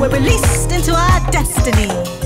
We're released into our destiny.